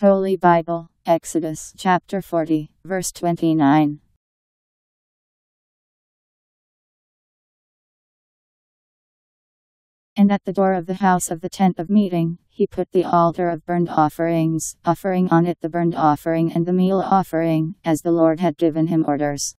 Holy Bible, Exodus chapter 40, verse 29. And at the door of the house of the tent of meeting, he put the altar of burnt offerings, offering on it the burnt offering and the meal offering, as the Lord had given him orders.